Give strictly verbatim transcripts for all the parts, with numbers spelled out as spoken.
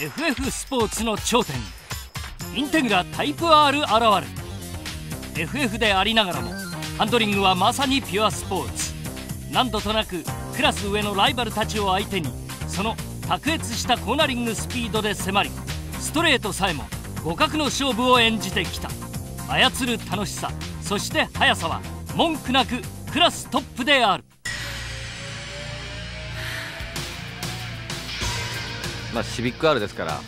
エフエフ スポーツの頂点インテグラタイプ アール 現る。 エフエフ でありながらもハンドリングはまさにピュアスポーツ。何度となくクラス上のライバルたちを相手にその卓越したコーナリングスピードで迫り、ストレートさえも互角の勝負を演じてきた。操る楽しさ、そして速さは文句なくクラストップである。まあ、シビック アール ですから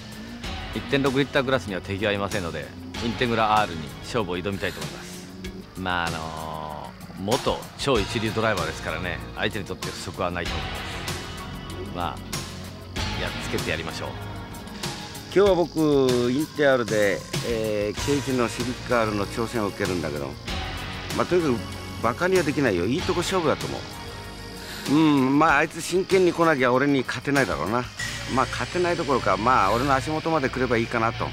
いってんろく リッタークラスには敵はいませんので、インテグラ アール に勝負を挑みたいと思います。まああのー、元超一流ドライバーですからね、相手にとって不足はないと思います。まあやっつけてやりましょう。今日は僕インテ アール で、えー、規定いちのシビック アール の挑戦を受けるんだけど、まあ、とにかくバカにはできないよ。いいとこ勝負だと思う。うん、まああいつ真剣に来なきゃ俺に勝てないだろうな。まあ勝てないどころか、まあ俺の足元まで来ればいいかなと。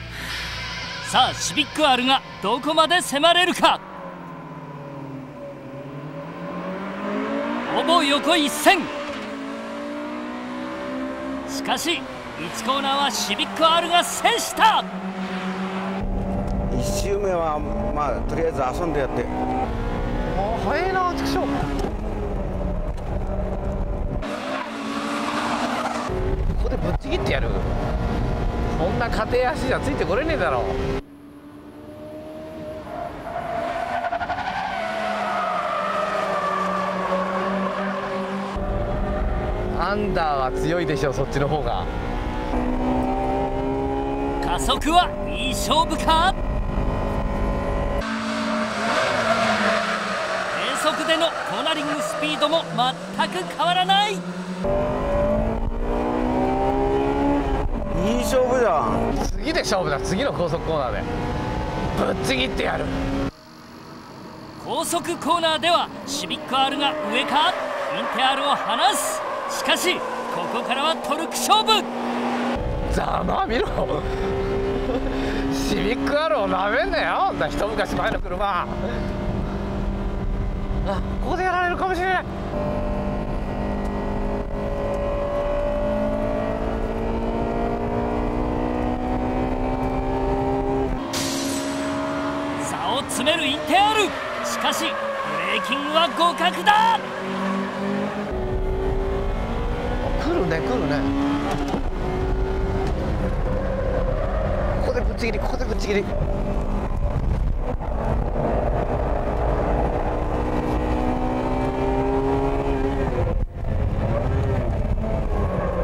さあシビック アール がどこまで迫れるか。ほぼ横一線。しかしいちコーナーはシビック アール が制した。いち周目はまあとりあえず遊んでやって。ああ早いな、ちくしょう。ぶっちぎってやる。こんな硬い足じゃついてこれねえだろう。アンダーは強いでしょう、そっちの方が。加速はいい勝負か。低速でのコーナリングスピードも全く変わらない。いい勝負じゃん。次で勝負だ。次の高速コーナーでぶっちぎってやる。高速コーナーではシビック アール が上か。インテ アール を離す。しかしここからはトルク勝負。ざまあ見ろシビック アール をなめんなよ。だ一昔前の車。あ、ここでやられるかもしれない。詰めるインテ アール。 しかしブレーキングは互角だ。来るね来るね。ここでぶっちぎり、ここでぶっちぎり。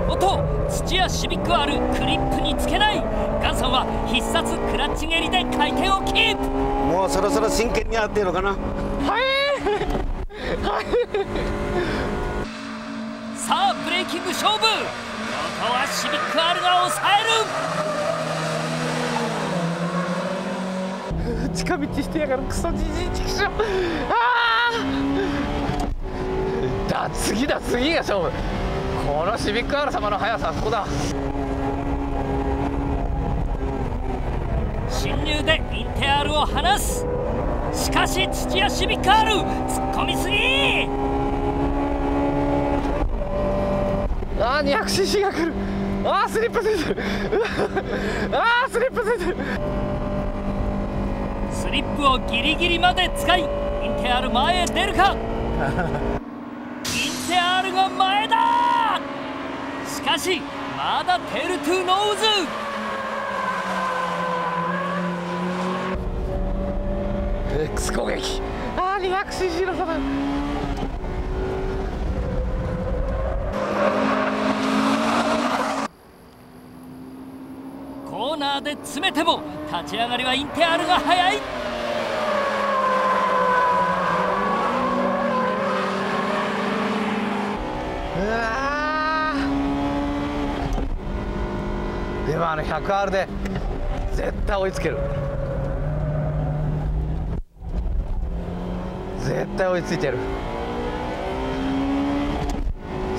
おっと、土屋シビック アール クリップにつけない。ガンさんは必殺クラッチ蹴りで回転をキープ。もうそろそろ真剣にやってるのかな。はいはいさあブレーキング勝負。ここはシビック アール が抑える。近道してやがるクソじじいちくしょう。あーだ、次だ、次が勝負。このシビック アール 様の速さはここだ。進入でインテ アール を離す。しかし土屋シビック アール 突っ込みすぎ。ああ にひゃくシーシー が来る。ああスリップついてるああスリップついてる。スリップをギリギリまで使いインテ アール 前へ出るかインテ アール が前だ。しかしまだテールトゥノーズ。X 攻撃。ああ にひゃくシーシー の差だ。コーナーで詰めても立ち上がりはインテ アール が速い。うわー、でもあの ひゃくアール で絶対追いつける。絶対追いついてる。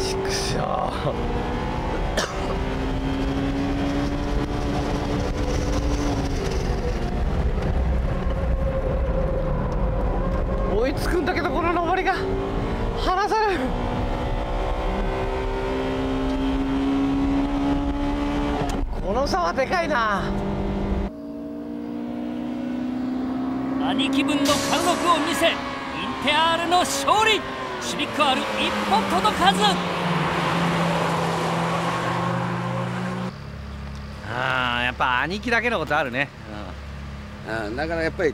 ちくしょう追いつくんだけどこの上りが離される。このの差はでかいな。兄貴分の貫禄を見せインテアールの勝利。シビック R 一歩届かず。あー、やっぱ兄貴だけのことあるね、うん、あー、だからやっぱり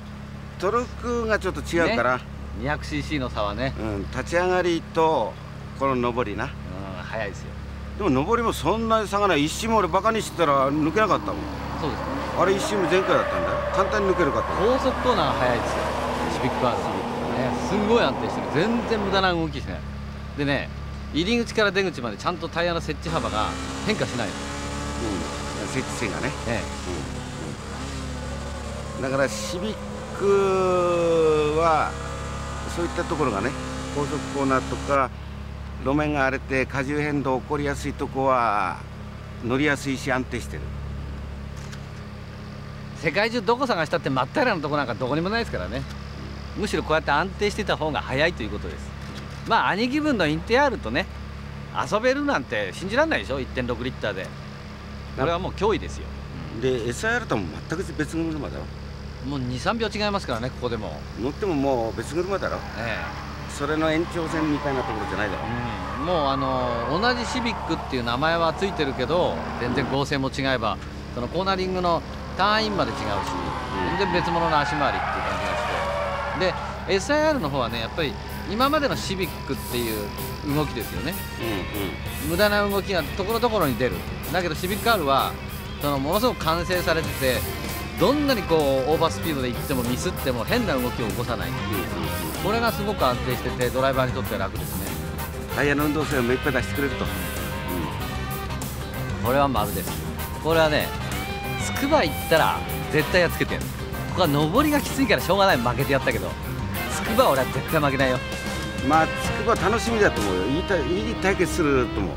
トルクがちょっと違うから、ね、にひゃくシーシー の差はね、うん、立ち上がりとこの上りな、うん、早いですよ。でも上りもそんなに差がない。一周も俺バカにしてたら抜けなかったもん。そうですね、あれ一周も前回だったんだよ。簡単に抜けるかった。高速コーナーが速いですよ、シビック R シビックね。すごい安定してる、全然無駄な動きしないでね。入り口から出口までちゃんとタイヤの設置幅が変化しないの、うん、設置線がね、ええ、うん、だからシビックはそういったところがね、高速コーナーとか路面が荒れて荷重変動起こりやすいとこは乗りやすいし安定してる。世界中どこ探したって真っ平らなとこなんかどこにもないですからね。むしろこうやって安定してた方が早いということです。まあ兄貴分のインテアールとね遊べるなんて信じられないでしょ。 いってんろく リッターでこれはもう脅威ですよ。で エスアイアール とも全く別の車だろ。もうにさんびょう違いますからね。ここでも乗ってももう別車だろ、ね、それの延長線みたいなところじゃないだろ、うん、もうあの同じシビックっていう名前はついてるけど全然剛性も違えば、そのコーナリングのターンインまで違うし、うん、全然別物の足回りっていう感じがして。で エスアイアール の方はね、やっぱり今までのシビックっていう動きですよね、うん、うん、無駄な動きがところどころに出る。だけどシビック R はそのものすごく完成されてて、どんなにこうオーバースピードで行ってもミスっても変な動きを起こさない、これがすごく安定しててドライバーにとっては楽ですね。タイヤの運動性を目いっぱい出してくれると、うん、これは丸です。これはね、筑波行ったら絶対やっつけてやる。ここは上りがきついからしょうがない、負けてやったけど筑波俺は絶対負けないよ。まあ筑波楽しみだと思うよ。いい対決すると思う。